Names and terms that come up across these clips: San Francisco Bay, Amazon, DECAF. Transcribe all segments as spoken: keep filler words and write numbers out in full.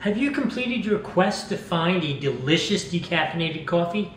Have you completed your quest to find a delicious decaffeinated coffee?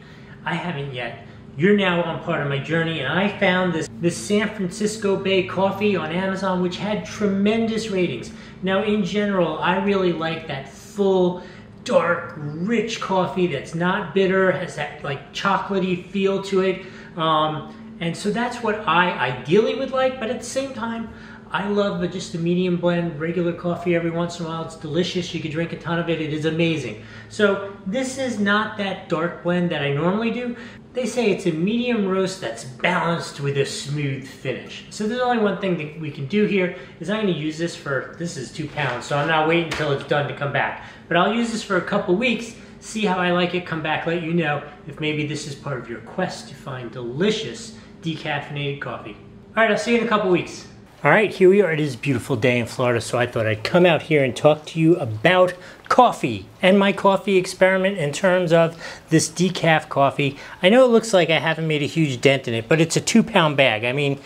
I haven't yet. You're now on part of my journey, and I found this, this San Francisco Bay coffee on Amazon, which had tremendous ratings. Now, in general, I really like that full, dark, rich coffee that's not bitter, has that like chocolatey feel to it. Um, and so that's what I ideally would like, but at the same time, I love just a medium blend, regular coffee every once in a while. It's delicious. You can drink a ton of it. It is amazing. So this is not that dark blend that I normally do. They say it's a medium roast that's balanced with a smooth finish. So there's only one thing that we can do here is I'm going to use this for, this is two pounds, so I'm not waiting until it's done to come back. But I'll use this for a couple weeks, see how I like it, come back, let you know if maybe this is part of your quest to find delicious decaffeinated coffee. All right, I'll see you in a couple weeks. All right, here we are. It is a beautiful day in Florida, so I thought I'd come out here and talk to you about coffee and my coffee experiment in terms of this decaf coffee. I know it looks like I haven't made a huge dent in it, but it's a two pound bag. I mean,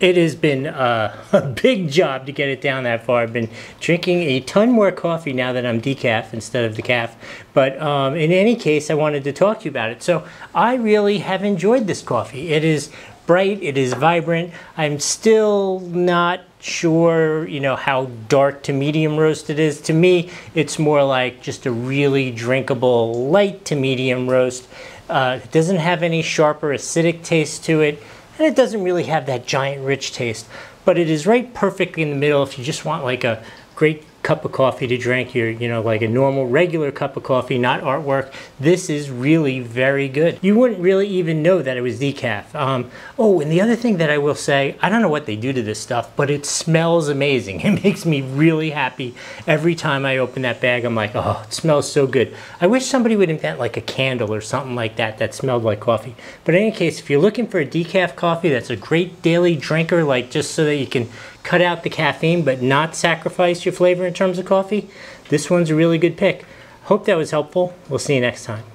it has been uh, a big job to get it down that far. I've been drinking a ton more coffee now that I'm decaf instead of the calf. But um, in any case, I wanted to talk to you about it. So I really have enjoyed this coffee. It is bright, it is vibrant. I'm still not sure, you know, how dark to medium roast it is. To me, it's more like just a really drinkable light to medium roast. Uh, it doesn't have any sharper acidic taste to it. And it doesn't really have that giant rich taste, but it is right perfectly in the middle if you just want like a great cup of coffee to drink here, you know, like a normal regular cup of coffee, not artwork. This is really very good. You wouldn't really even know that it was decaf. Um, oh, and the other thing that I will say, I don't know what they do to this stuff, but it smells amazing. It makes me really happy. Every time I open that bag, I'm like, oh, it smells so good. I wish somebody would invent like a candle or something like that that smelled like coffee. But in any case, if you're looking for a decaf coffee, that's a great daily drinker, like just so that you can cut out the caffeine but not sacrifice your flavor in terms of coffee, this one's a really good pick. Hope that was helpful. We'll see you next time.